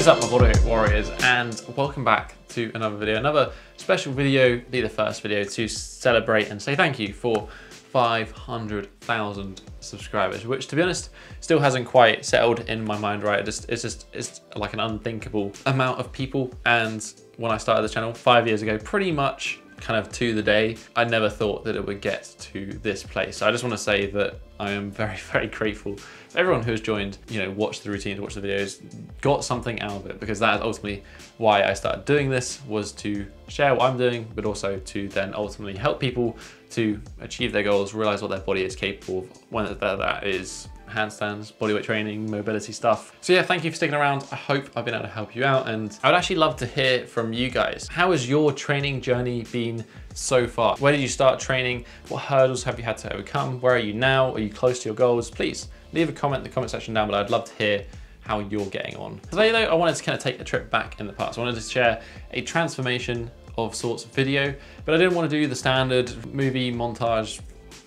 What is up, my bodywork warriors, and welcome back to another video, another special video, the first video to celebrate and say thank you for 500,000 subscribers, which to be honest still hasn't quite settled in my mind right. It's like an unthinkable amount of people. And when I started this channel 5 years ago, pretty much kind of to the day, I never thought that it would get to this place. So I just want to say that I am very, very grateful for everyone who has joined, you know, watched the routines, watched the videos, got something out of it, because that is ultimately why I started doing this, was to share what I'm doing, but also to then ultimately help people to achieve their goals, realize what their body is capable of, whether that is handstands, bodyweight training, mobility stuff. So yeah, thank you for sticking around. I hope I've been able to help you out, and I would actually love to hear from you guys. How has your training journey been so far? Where did you start training? What hurdles have you had to overcome? Where are you now? Are you close to your goals? Please leave a comment in the comment section down below. I'd love to hear how you're getting on. Today though, I wanted to kind of take a trip back in the past. I wanted to share a transformation of sorts of video, but I didn't want to do the standard movie montage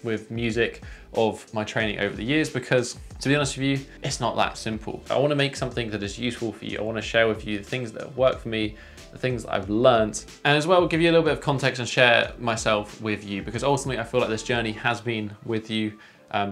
with music of my training over the years, because to be honest with you, it's not that simple. I want to make something that is useful for you. I want to share with you the things that work for me, the things that I've learned, and as well give you a little bit of context and share myself with you, because ultimately I feel like this journey has been with you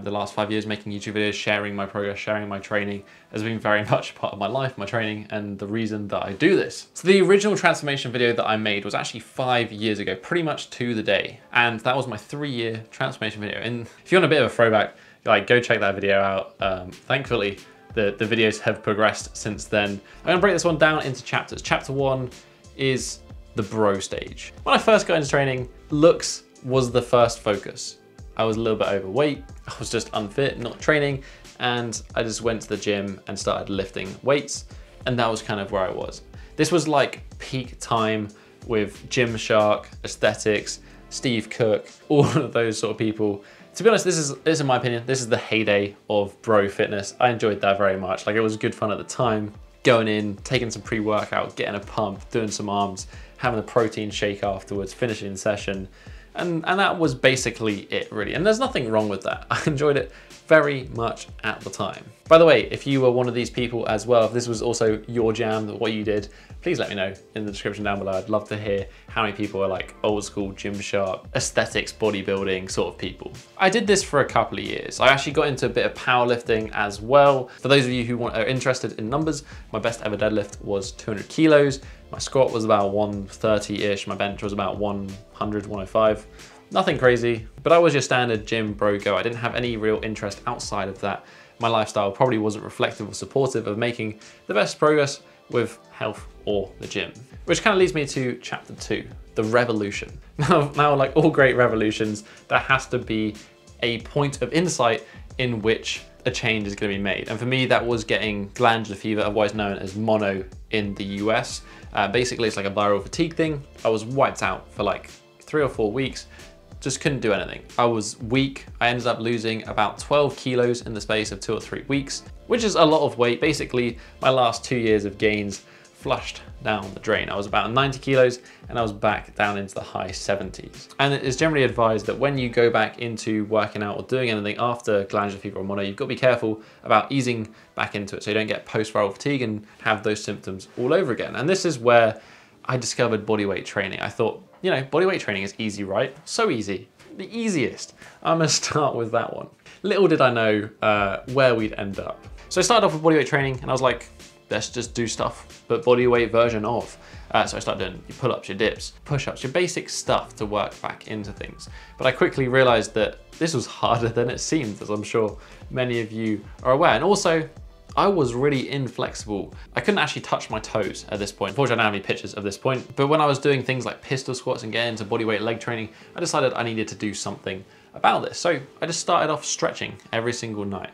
the last 5 years, making YouTube videos, sharing my progress, sharing my training, has been very much part of my life, my training, and the reason that I do this. So the original transformation video that I made was actually 5 years ago, pretty much to the day. And that was my 3-year transformation video. And if you want a bit of a throwback, like, go check that video out. Thankfully, the videos have progressed since then. I'm gonna break this one down into chapters. Chapter one is the bro stage. When I first got into training, looks was the first focus. I was a little bit overweight, I was just unfit, not training, and I just went to the gym and started lifting weights, and that was kind of where I was. This was like peak time with Gymshark, aesthetics, Steve Cook, all of those sort of people. To be honest, this is in my opinion, this is the heyday of bro fitness. I enjoyed that very much. Like, it was good fun at the time. Going in, taking some pre-workout, getting a pump, doing some arms, having a protein shake afterwards, finishing the session. And that was basically it, really. And there's nothing wrong with that. I enjoyed it very much at the time. By the way, if you were one of these people as well, if this was also your jam, what you did, please let me know in the description down below. I'd love to hear how many people are like old school Gymshark, aesthetics, bodybuilding sort of people. I did this for a couple of years. I actually got into a bit of powerlifting as well. For those of you who are interested in numbers, my best ever deadlift was 200 kilos. My squat was about 130-ish. My bench was about 100, 105. Nothing crazy, but I was your standard gym bro go. I didn't have any real interest outside of that. My lifestyle probably wasn't reflective or supportive of making the best progress with health or the gym. Which kind of leads me to chapter two, the revolution. Now, like all great revolutions, there has to be a point of insight in which a change is gonna be made. And for me, that was getting glandular fever, otherwise known as mono in the US. Basically, it's like a viral fatigue thing. I was wiped out for like 3 or 4 weeks, just couldn't do anything. I was weak. I ended up losing about 12 kilos in the space of 2 or 3 weeks, which is a lot of weight. Basically, my last 2 years of gains flushed down the drain. I was about 90 kilos and I was back down into the high 70s. And it is generally advised that when you go back into working out or doing anything after glandular fever or mono, you've got to be careful about easing back into it so you don't get post-viral fatigue and have those symptoms all over again. And this is where I discovered bodyweight training. I thought, you know, bodyweight training is easy, right? So easy, the easiest. I'm gonna start with that one. Little did I know where we'd end up. So I started off with bodyweight training and I was like, let's just do stuff, but bodyweight version of. So I started doing your pull-ups, your dips, push-ups, your basic stuff to work back into things. But I quickly realized that this was harder than it seemed, as I'm sure many of you are aware. And also, I was really inflexible. I couldn't actually touch my toes at this point. Unfortunately, I don't have any pictures of this point, but when I was doing things like pistol squats and getting into bodyweight leg training, I decided I needed to do something about this. So I just started off stretching every single night.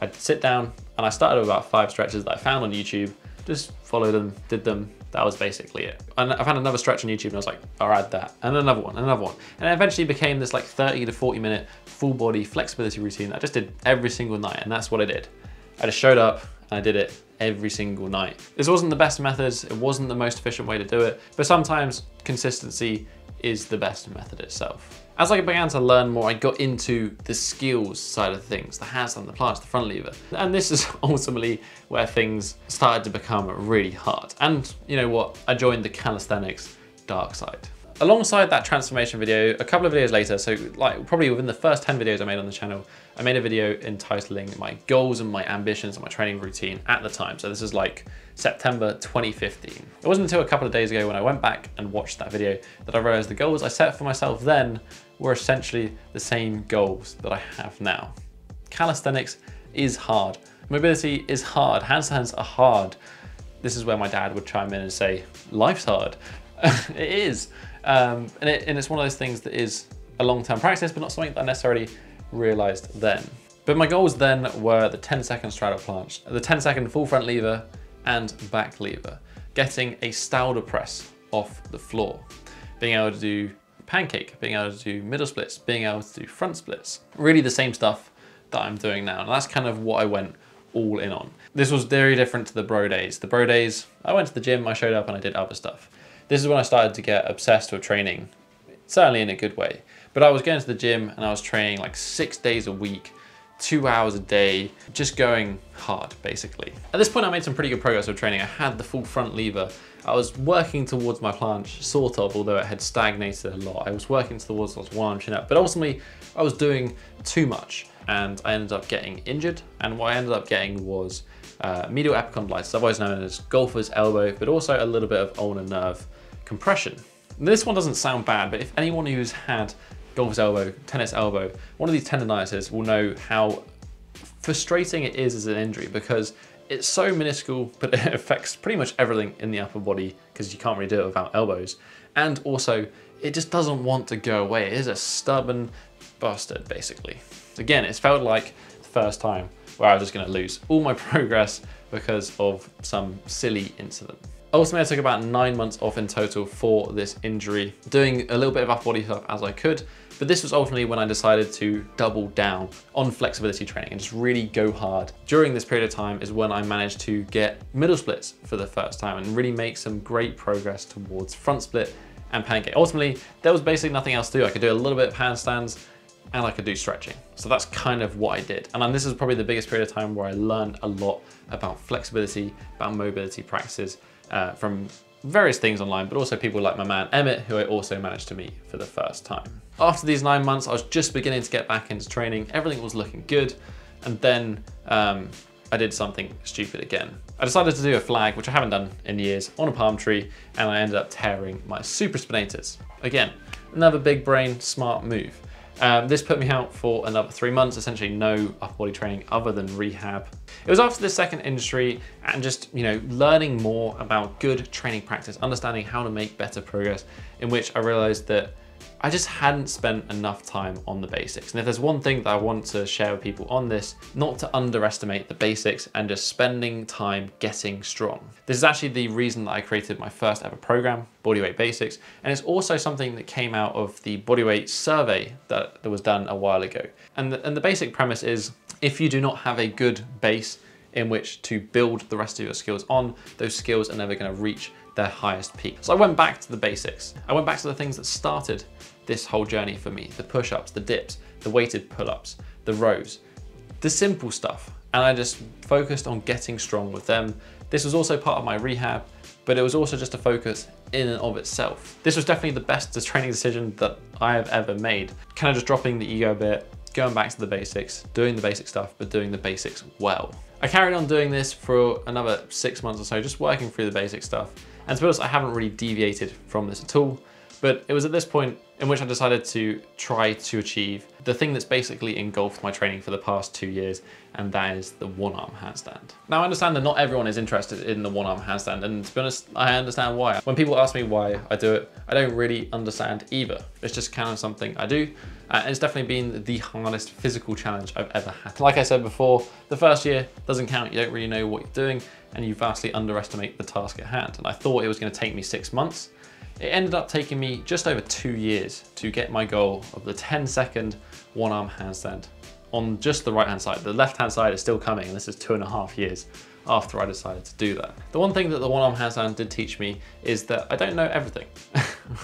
I'd sit down and I started with about 5 stretches that I found on YouTube, just followed them, did them. That was basically it. And I found another stretch on YouTube and I was like, I'll add that, and another one, and another one. And it eventually became this like 30 to 40 minute full body flexibility routine that I just did every single night, and that's what I did. I just showed up and I did it every single night. This wasn't the best methods, it wasn't the most efficient way to do it, but sometimes consistency is the best method itself. As I began to learn more, I got into the skills side of things, the handstand, the planche, the front lever. And this is ultimately where things started to become really hard. And you know what? I joined the calisthenics dark side. Alongside that transformation video, a couple of videos later, so like probably within the first 10 videos I made on the channel, I made a video entitling my goals and my ambitions and my training routine at the time. So this is like September 2015. It wasn't until a couple of days ago when I went back and watched that video that I realized the goals I set for myself then were essentially the same goals that I have now. Calisthenics is hard. Mobility is hard. Handstands are hard. This is where my dad would chime in and say, life's hard. It is. And it's one of those things that is a long-term practice, but not something that I necessarily realized then. But my goals then were the 10-second straddle planche, the 10-second full front lever and back lever, getting a stouter press off the floor, being able to do pancake, being able to do middle splits, being able to do front splits. Really the same stuff that I'm doing now. And that's kind of what I went all in on. This was very different to the bro days. The bro days, I went to the gym, I showed up and I did other stuff. This is when I started to get obsessed with training, certainly in a good way. But I was going to the gym and I was training like 6 days a week, 2 hours a day, just going hard, basically. At this point, I made some pretty good progress with training. I had the full front lever. I was working towards my planche, sort of, although it had stagnated a lot. I was working towards one arm chin up, but ultimately I was doing too much and I ended up getting injured. And what I ended up getting was medial epicondylitis, otherwise known as golfer's elbow, but also a little bit of ulnar nerve compression. This one doesn't sound bad, but if anyone who's had golfer's elbow, tennis elbow, one of these tendonitis will know how frustrating it is as an injury because it's so minuscule, but it affects pretty much everything in the upper body because you can't really do it without elbows. And also, it just doesn't want to go away. It is a stubborn bastard, basically. Again, it's felt like the first time where I was just gonna lose all my progress because of some silly incident. Ultimately, I took about 9 months off in total for this injury, doing a little bit of upper body stuff as I could, but this was ultimately when I decided to double down on flexibility training and just really go hard. During this period of time is when I managed to get middle splits for the first time and really make some great progress towards front split and pancake. Ultimately, there was basically nothing else to do. I could do a little bit of handstands and I could do stretching. So that's kind of what I did. And this is probably the biggest period of time where I learned a lot about flexibility, about mobility practices, from various things online, but also people like my man Emmett, who I also managed to meet for the first time. After these 9 months, I was just beginning to get back into training. Everything was looking good. And then I did something stupid again. I decided to do a flag, which I haven't done in years, on a palm tree, and I ended up tearing my supraspinators. Again, another big brain, smart move. This put me out for another 3 months, essentially no upper body training other than rehab. It was after the second injury and just, you know, learning more about good training practice, understanding how to make better progress, in which I realized that I just hadn't spent enough time on the basics. And if there's one thing that I want to share with people on this, not to underestimate the basics and just spending time getting strong. This is actually the reason that I created my first ever program, Bodyweight Basics. And it's also something that came out of the bodyweight survey that was done a while ago. And the basic premise is if you do not have a good base in which to build the rest of your skills on, those skills are never gonna reach their highest peak. So I went back to the basics. I went back to the things that started this whole journey for me, the push-ups, the dips, the weighted pull-ups, the rows, the simple stuff. And I just focused on getting strong with them. This was also part of my rehab, but it was also just a focus in and of itself. This was definitely the best training decision that I have ever made. Kind of just dropping the ego a bit, going back to the basics, doing the basic stuff, but doing the basics well. I carried on doing this for another 6 months or so, just working through the basic stuff. And to be honest, I haven't really deviated from this at all, but it was at this point in which I decided to try to achieve the thing that's basically engulfed my training for the past 2 years, and that is the one-arm handstand. Now I understand that not everyone is interested in the one-arm handstand, and to be honest, I understand why. When people ask me why I do it, I don't really understand either. It's just kind of something I do, and it's definitely been the hardest physical challenge I've ever had. Like I said before, the first year doesn't count, you don't really know what you're doing, and you vastly underestimate the task at hand. And I thought it was gonna take me 6 months. It ended up taking me just over 2 years to get my goal of the 10-second one-arm handstand on just the right-hand side. The left-hand side is still coming, and this is 2.5 years after I decided to do that. The one thing that the one-arm handstand did teach me is that I don't know everything.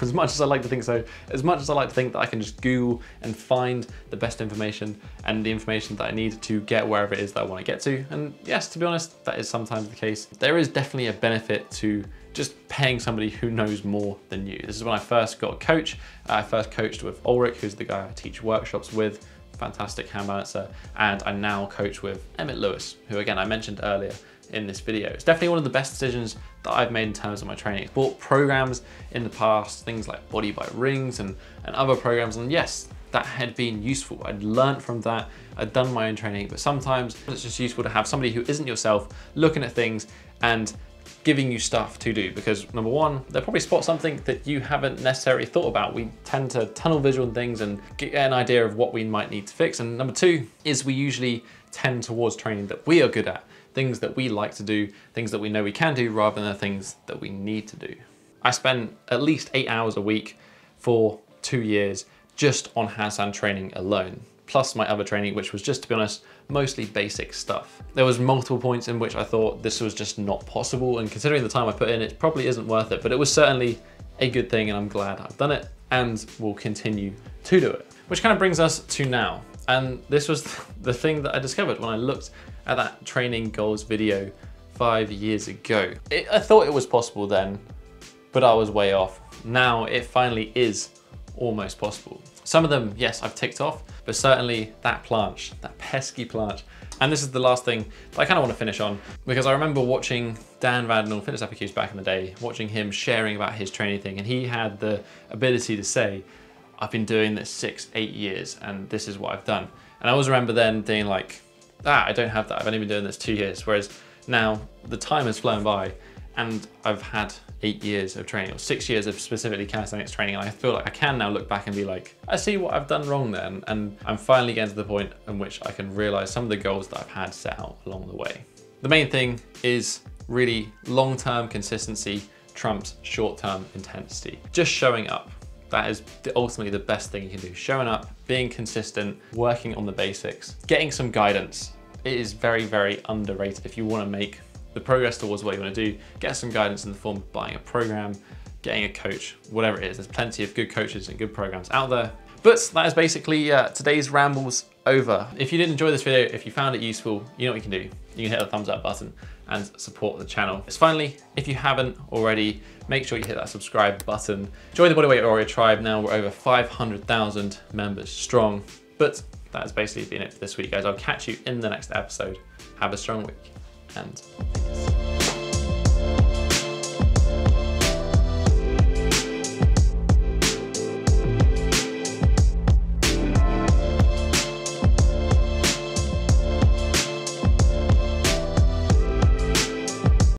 as much as I like to think so, as much as I like to think that I can just Google and find the best information and the information that I need to get wherever it is that I want to get to. And yes, to be honest, that is sometimes the case. There is definitely a benefit to just paying somebody who knows more than you. This is when I first got a coach. I first coached with Ulrich, who's the guy I teach workshops with, fantastic hand balancer, and I now coach with Emmett Lewis, who again, I mentioned earlier in this video. It's definitely one of the best decisions that I've made in terms of my training. I've bought programs in the past, things like Body by Rings and other programs, and yes, that had been useful. I'd learned from that, I'd done my own training, but sometimes it's just useful to have somebody who isn't yourself looking at things and giving you stuff to do, because number one, they'll probably spot something that you haven't necessarily thought about. We tend to tunnel vision things and get an idea of what we might need to fix. And number two is we usually tend towards training that we are good at, things that we like to do, things that we know we can do, rather than the things that we need to do. I spend at least 8 hours a week for 2 years just on handstand training alone, plus my other training, which was just, to be honest, mostly basic stuff. There was multiple points in which I thought this was just not possible, and considering the time I put in, it probably isn't worth it, but it was certainly a good thing, and I'm glad I've done it and will continue to do it. Which kind of brings us to now. And this was the thing that I discovered when I looked at that training goals video 5 years ago. I thought it was possible then, but I was way off. Now it finally is almost possible. Some of them, yes, I've ticked off, but certainly that planche, that pesky planche. And this is the last thing that I kind of want to finish on, because I remember watching Dan Vandenel, Fitness Epicus, back in the day, watching him sharing about his training thing, and he had the ability to say, I've been doing this 6, 8 years, and this is what I've done. And I always remember then being like, I don't have that, I've only been doing this 2 years. Whereas now the time has flown by and I've had 8 years of training, or 6 years of specifically calisthenics training, and I feel like I can now look back and be like, I see what I've done wrong then, and I'm finally getting to the point in which I can realize some of the goals that I've had set out along the way. The main thing is really long-term consistency trumps short-term intensity. Just showing up, that is ultimately the best thing you can do. Showing up, being consistent, working on the basics, getting some guidance. It is very, very underrated if you want to make the progress towards what you want to do. Get some guidance in the form of buying a program, getting a coach, whatever it is. There's plenty of good coaches and good programs out there. But that is basically today's rambles over. If you did enjoy this video, if you found it useful, you know what you can do. You can hit the thumbs up button and support the channel. Finally, if you haven't already, make sure you hit that subscribe button. Join the Bodyweight Warrior Tribe now. We're over 500,000 members strong. But that has basically been it for this week, guys. I'll catch you in the next episode. Have a strong week. And